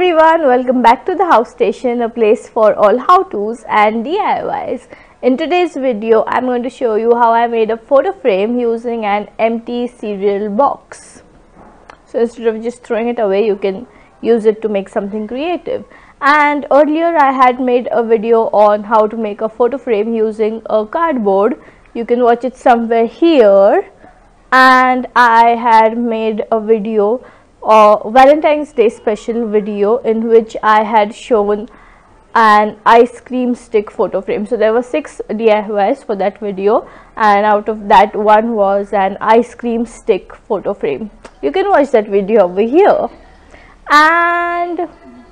everyone, welcome back to the House Station, a place for all how-tos and DIYs. In today's video, I'm going to show you how I made a photo frame using an empty cereal box. So instead of just throwing it away, you can use it to make something creative. And earlier I had made a video on how to make a photo frame using a cardboard. You can watch it somewhere here. And I had made a video Valentine's Day special video in which I had shown an ice cream stick photo frame. So there were 6 DIYs for that video, and out of that one was an ice cream stick photo frame. You can watch that video over here. And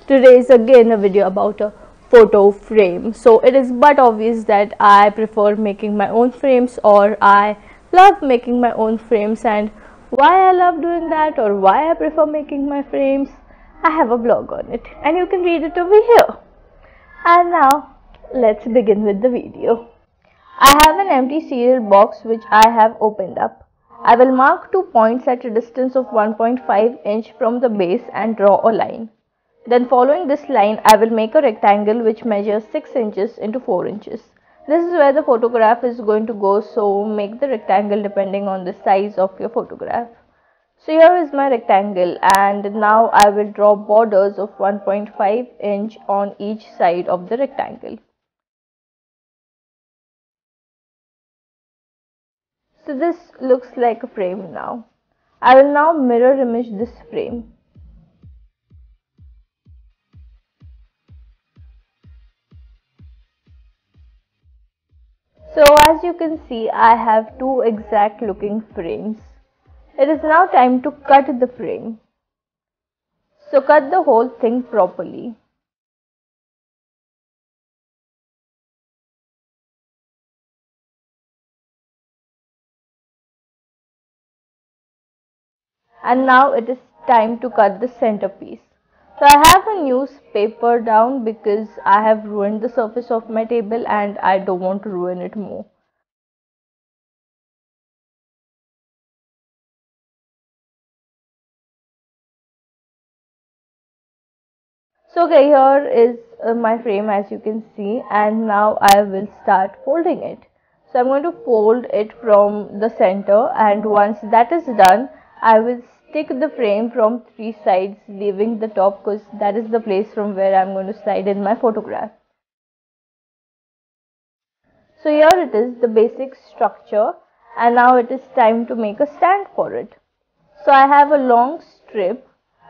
today is again a video about a photo frame. So it is but obvious that I prefer making my own frames, or I love making my own frames, and why I love doing that or why I prefer making my frames, I have a blog on it and you can read it over here. And now let's begin with the video. I have an empty cereal box which I have opened up. I will mark 2 points at a distance of 1.5 inch from the base and draw a line. Then following this line, I will make a rectangle which measures 6 inches into 4 inches. This is where the photograph is going to go, so make the rectangle depending on the size of your photograph. So here is my rectangle, and now I will draw borders of 1.5 inch on each side of the rectangle. So this looks like a frame now. I will now mirror image this frame. So as you can see, I have 2 exact looking frames. It is now time to cut the frame. So cut the whole thing properly. And now it is time to cut the centerpiece. So I have a newspaper down because I have ruined the surface of my table and I don't want to ruin it more. So okay, here is my frame as you can see, and now I will start folding it. So I'm going to fold it from the center, and once that is done, I will stick the frame from 3 sides, leaving the top because that is the place from where I am going to slide in my photograph. So here it is, the basic structure, and now it is time to make a stand for it. So I have a long strip,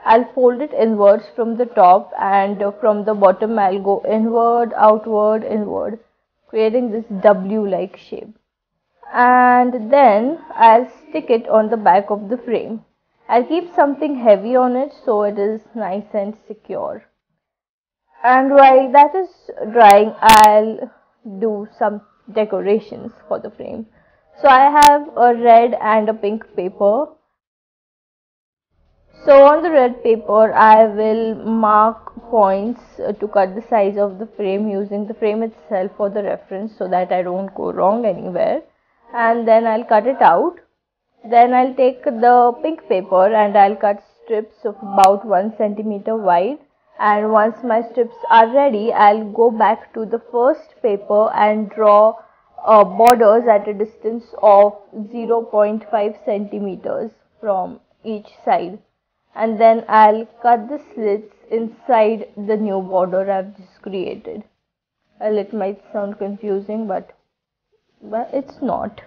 I'll fold it inwards from the top, and from the bottom I'll go inward, outward, inward, creating this W-like shape. And then I'll stick it on the back of the frame. I'll keep something heavy on it so it is nice and secure. And while that is drying, I'll do some decorations for the frame. So I have a red and a pink paper. So on the red paper, I will mark points to cut the size of the frame using the frame itself for the reference so that I don't go wrong anywhere. And then I'll cut it out. Then I'll take the pink paper and I'll cut strips of about 1 centimeter wide, and once my strips are ready, I'll go back to the first paper and draw borders at a distance of 0.5 centimeters from each side, and then I'll cut the slits inside the new border I've just created. Well, it might sound confusing, but it's not.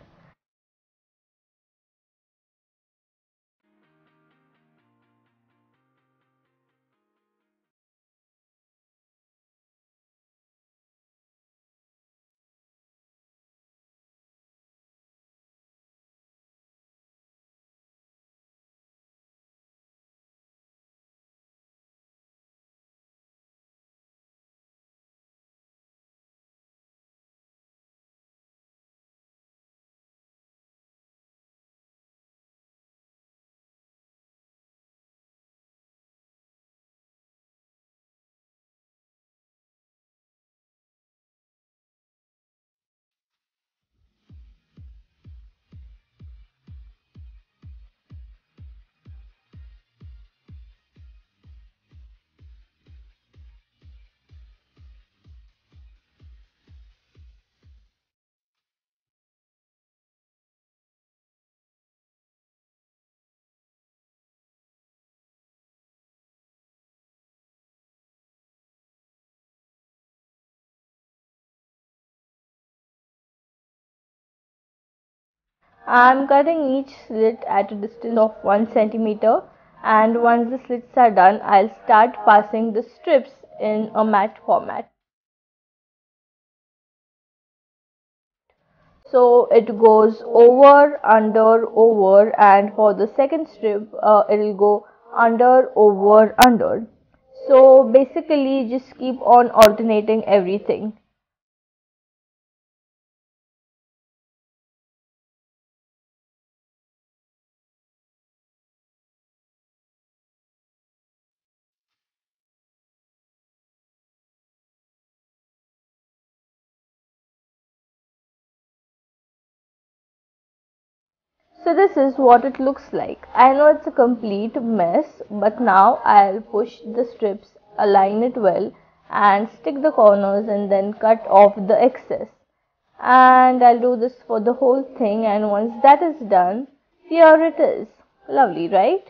I am cutting each slit at a distance of 1 cm, and once the slits are done, I'll start passing the strips in a mat format. So it goes over, under, over, and for the second strip it'll go under, over, under. So basically just keep on alternating everything. So this is what it looks like. I know it's a complete mess, but now I'll push the strips, align it well, and stick the corners, and then cut off the excess. And I'll do this for the whole thing, and once that is done, here it is. Lovely, right?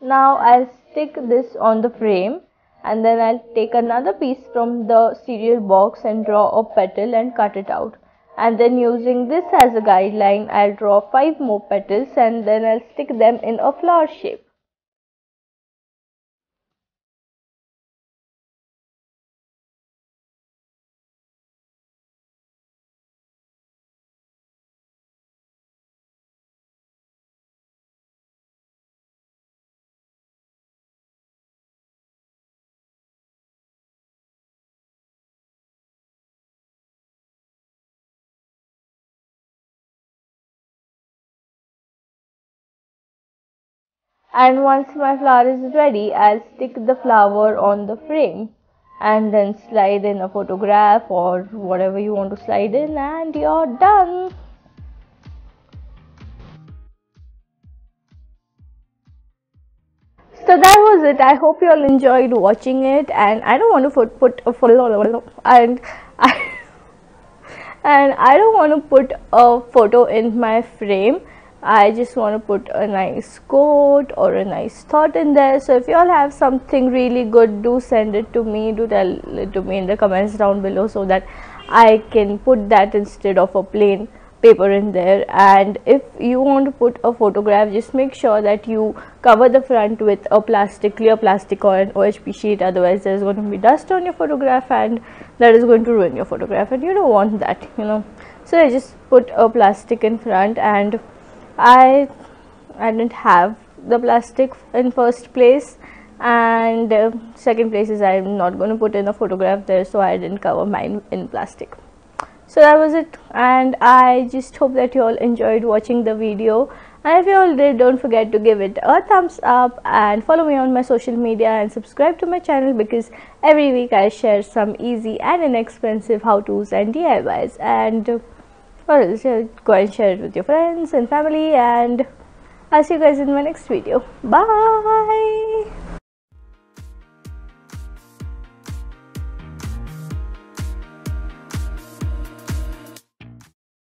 Now I'll stick this on the frame, and then I'll take another piece from the cereal box and draw a petal and cut it out. And then using this as a guideline, I'll draw 5 more petals, and then I'll stick them in a flower shape. And once my flower is ready, I'll stick the flower on the frame and then slide in a photograph or whatever you want to slide in, and you're done. So that was it. I hope you all enjoyed watching it, and I don't want to put a photo in my frame. I just want to put a nice quote or a nice thought in there. So if you all have something really good, do send it to me. Do tell it to me in the comments down below so that I can put that instead of a plain paper in there. And if you want to put a photograph, just make sure that you cover the front with a clear plastic or an OHP sheet. Otherwise there's going to be dust on your photograph, and that is going to ruin your photograph, and you don't want that, you know. So I just put a plastic in front, and I didn't have the plastic in first place, and second place is I'm not going to put in a photograph there, so I didn't cover mine in plastic. So that was it, and I just hope that you all enjoyed watching the video, and if you all did, don't forget to give it a thumbs up and follow me on my social media and subscribe to my channel, because every week I share some easy and inexpensive how-tos and DIYs, and or else go and share it with your friends and family, and I'll see you guys in my next video. Bye.